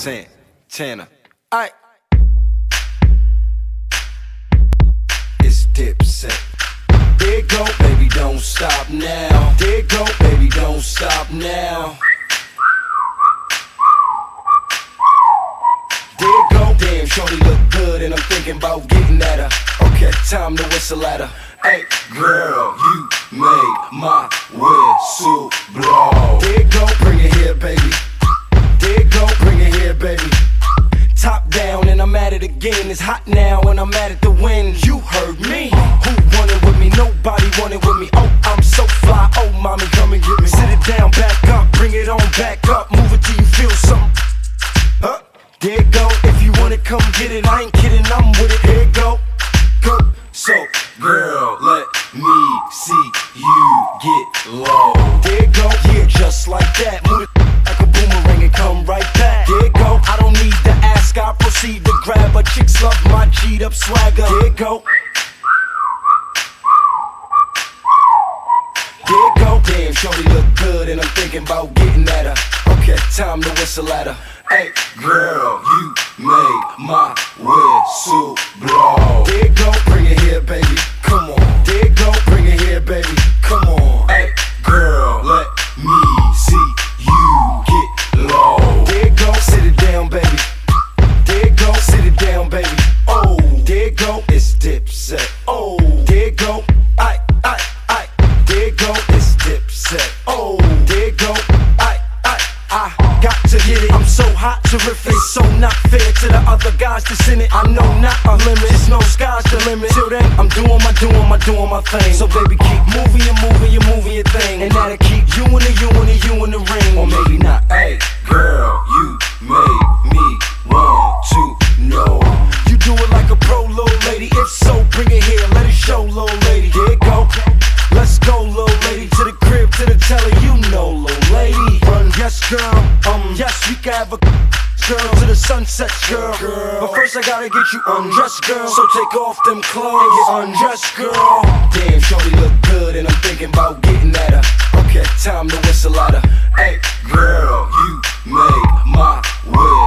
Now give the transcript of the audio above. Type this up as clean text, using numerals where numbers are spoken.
Santana. Aight. It's Dipset. There go, baby, don't stop now. There go, baby, don't stop now. There go, damn, shorty look good, and I'm thinking about getting at her. Okay, time to whistle at her. Hey, girl, you made my whistle blow. There go, bring it here, baby. There go, bring it here, baby. Top down and I'm at it again. It's hot now and I'm at it to win. You heard me. Who wanted with me? Nobody wanted with me. Oh, I'm so fly. Oh, mommy, come and get me. Sit it down, back up, bring it on back up. Move it till you feel something. There go. If you want it, come get it. I ain't kidding, I'm with it. There go. Go. So, girl, let me see you get low. There go. Yeah, just like that. Move it like a boomerang and come right back. There go. I don't need to ask, I proceed to grab a chick's love, my G'd up swagger. There go. There go. Damn, shorty look good and I'm thinking about getting at her. Okay, time to whistle at her. Hey, girl, you made my whistle blow. There go, bring it here, baby. Come on. There go, bring it here, baby. Come on. Hey, girl, let me see you get low. There go, sit it down, baby. There go, sit it down, baby. Oh, there go, it's Dipset. Oh, there go, I. There go, it's Dipset. Oh, there go, I. Got to get it, I'm so hot, terrific. It's so not fair to the other guys that's in it. I know not a limit, it's no sky's the limit. Till then, I'm doing my thing. So baby, keep moving your thing. And that'll keep you in the ring. Or maybe not. Hey, girl, you made me want to know. You do it like a pro, little lady. If so, bring it here, let it show, little lady. Here it go, let's go, little lady. To the crib, to the telly, you know, little lady. Yes, girl, yes, we can have a girl to the sunset, girl. But first I gotta get you undressed, girl. So take off them clothes and get undressed, girl. Damn, shorty look good and I'm thinking about getting at her. Okay, time to whistle at her. Hey, girl, you made my way.